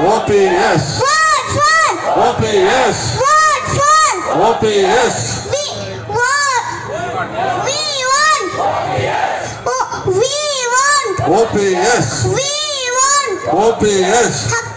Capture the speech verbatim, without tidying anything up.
O P S. O P S. O P S. We want O P S. We want O P S.